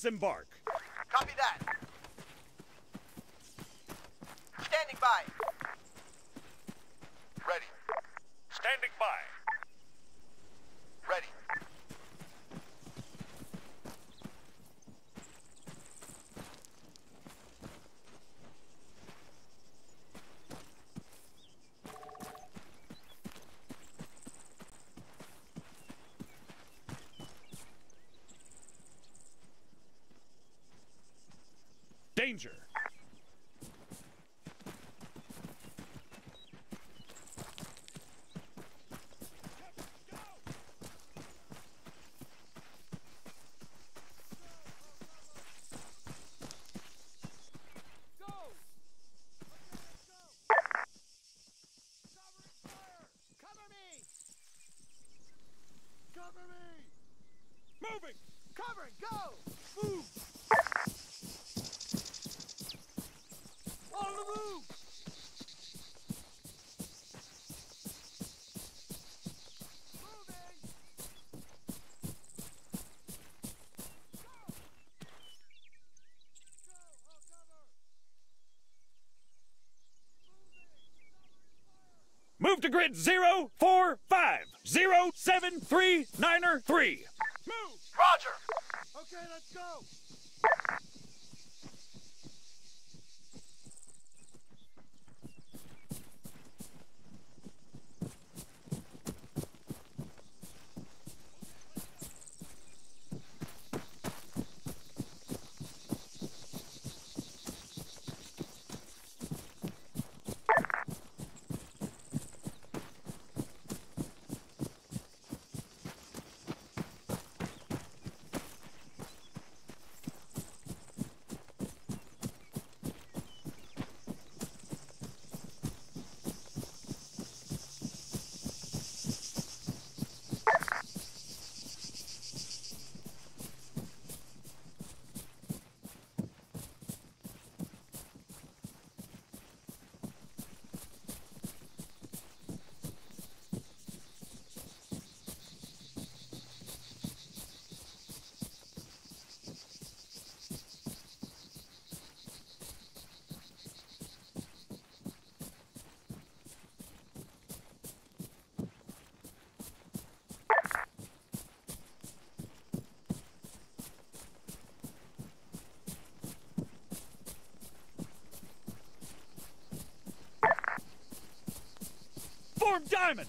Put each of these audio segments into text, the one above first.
disembark. Copy that. Standing by. Ready. Standing by. Ready. Danger. Move to grid 0450739 3. Move. Roger. Okay, let's go. Diamond!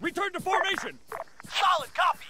Return to formation! Solid copy!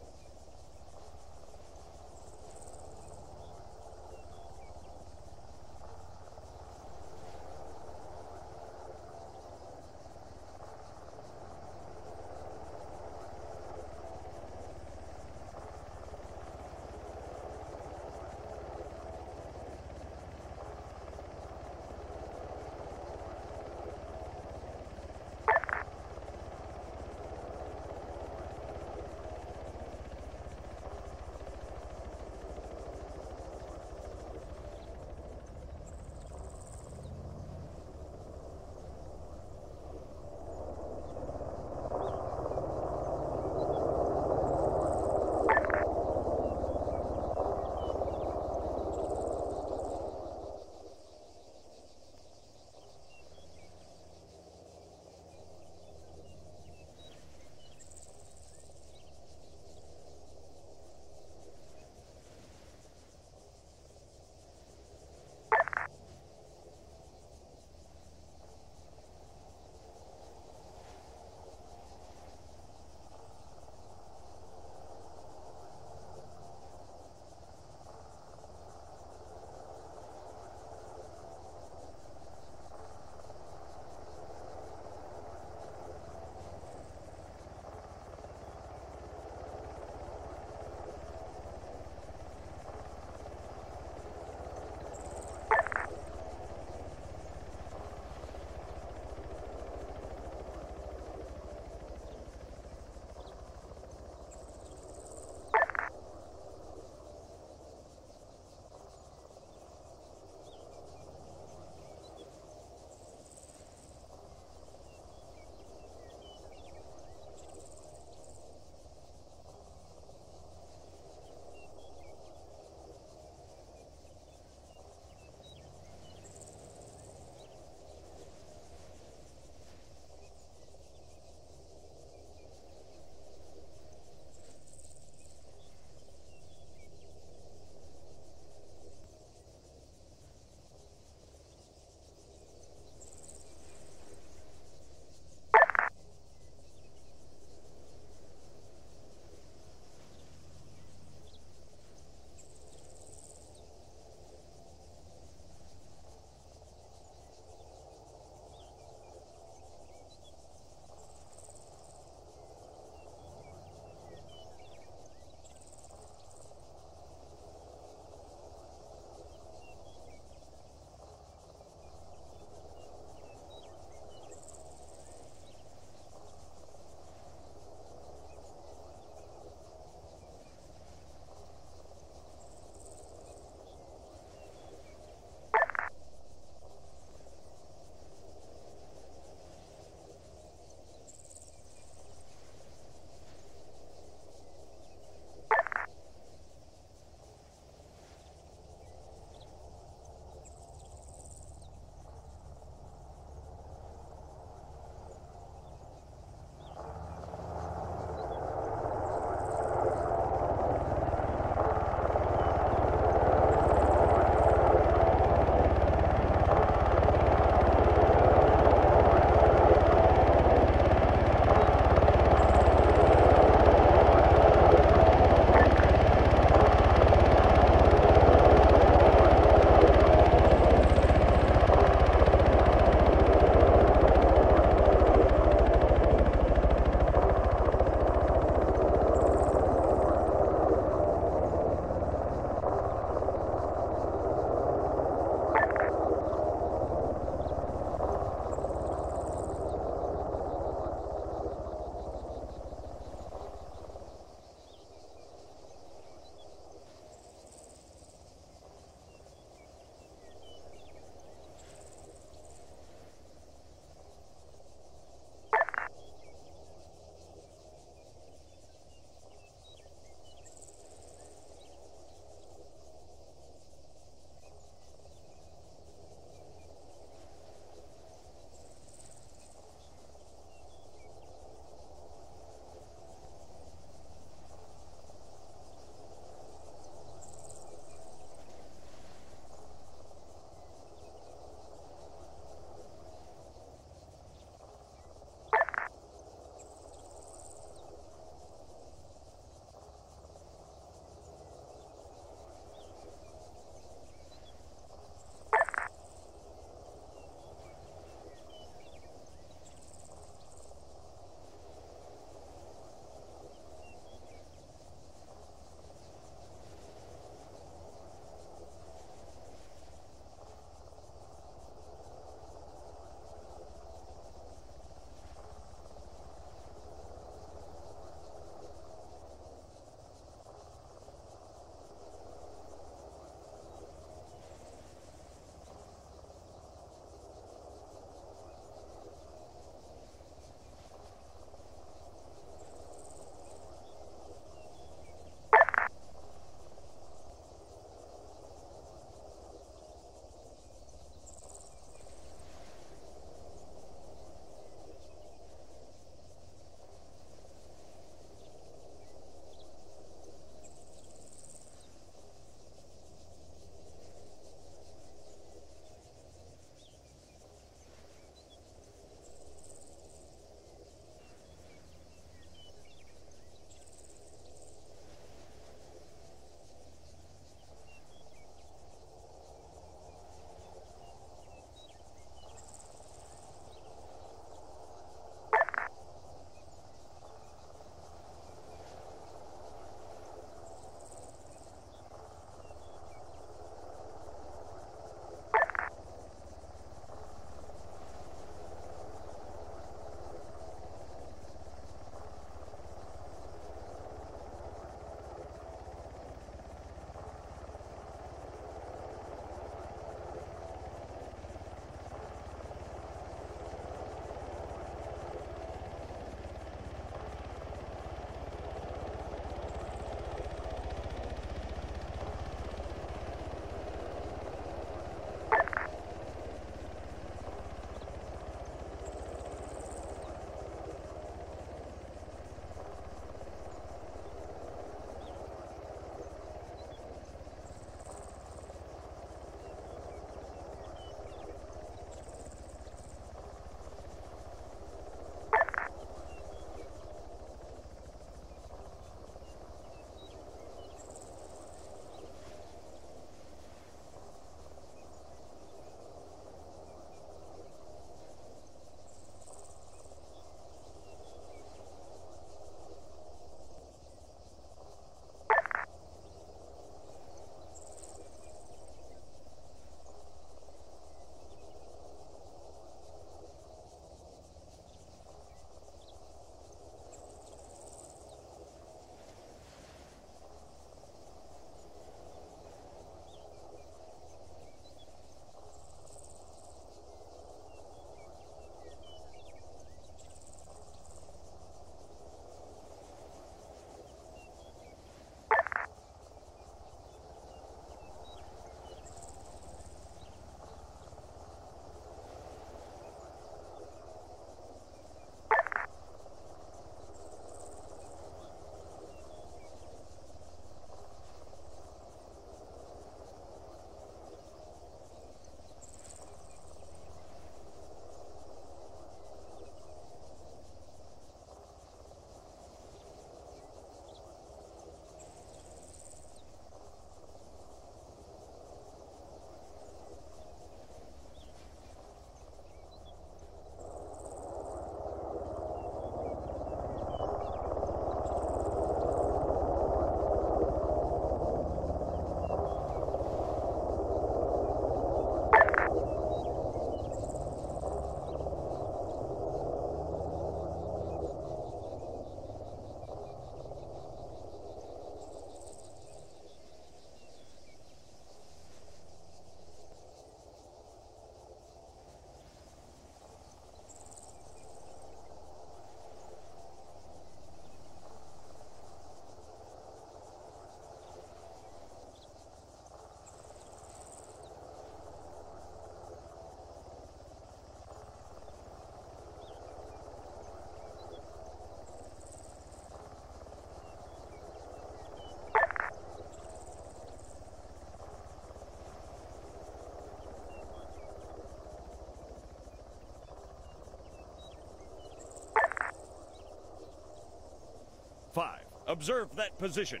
Observe that position.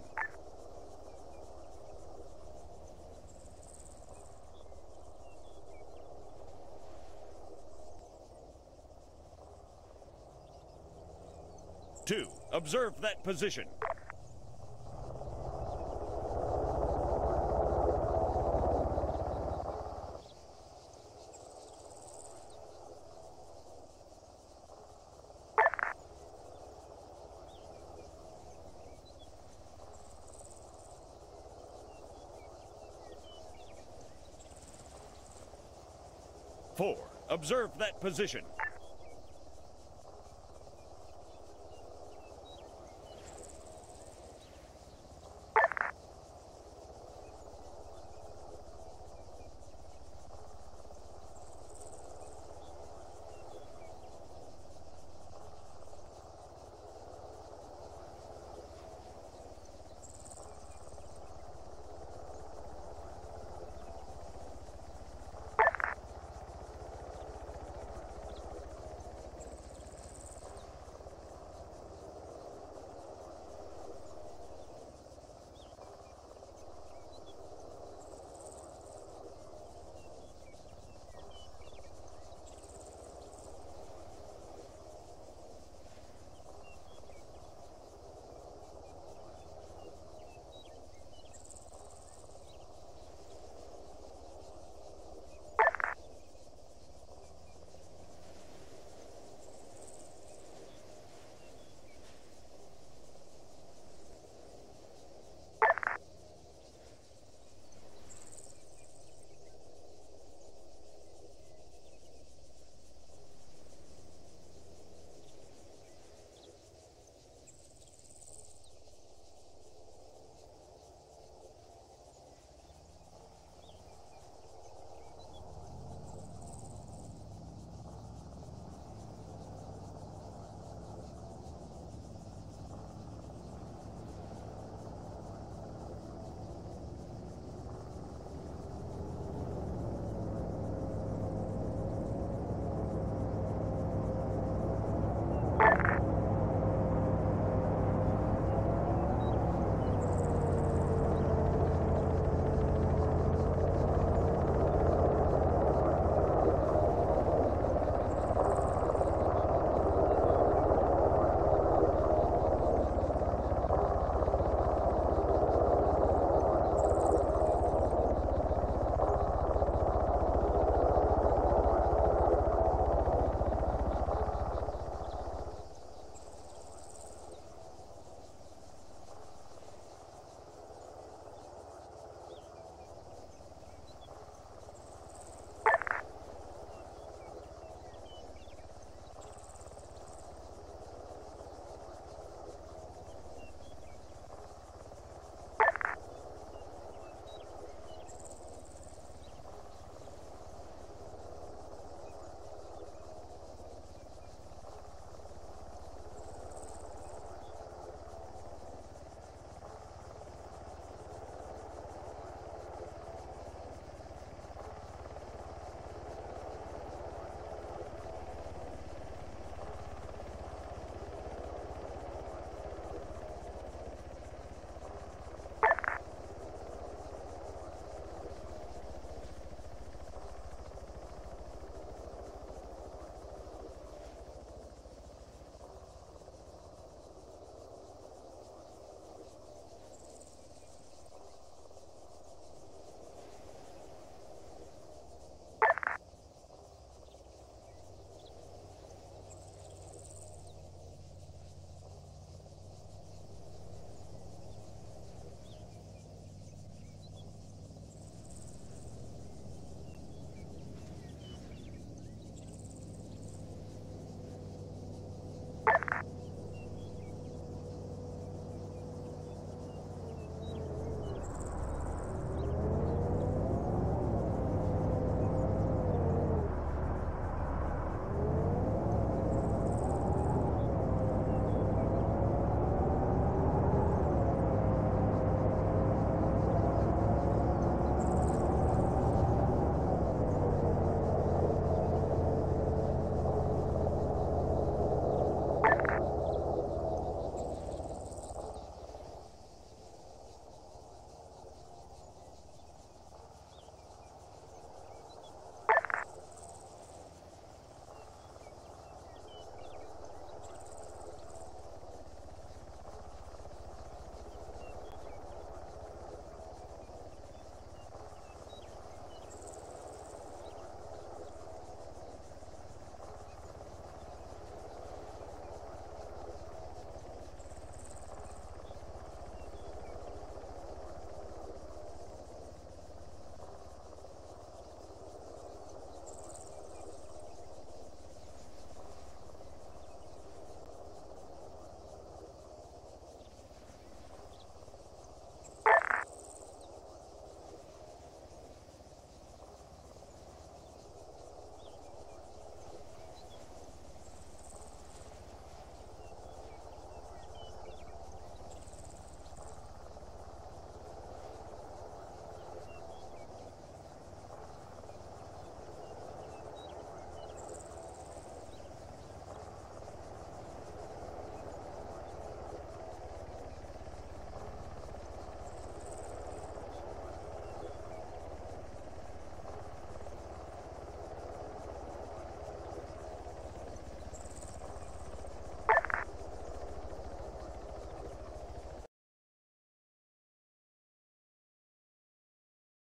Two. Observe that position. Four. Observe that position.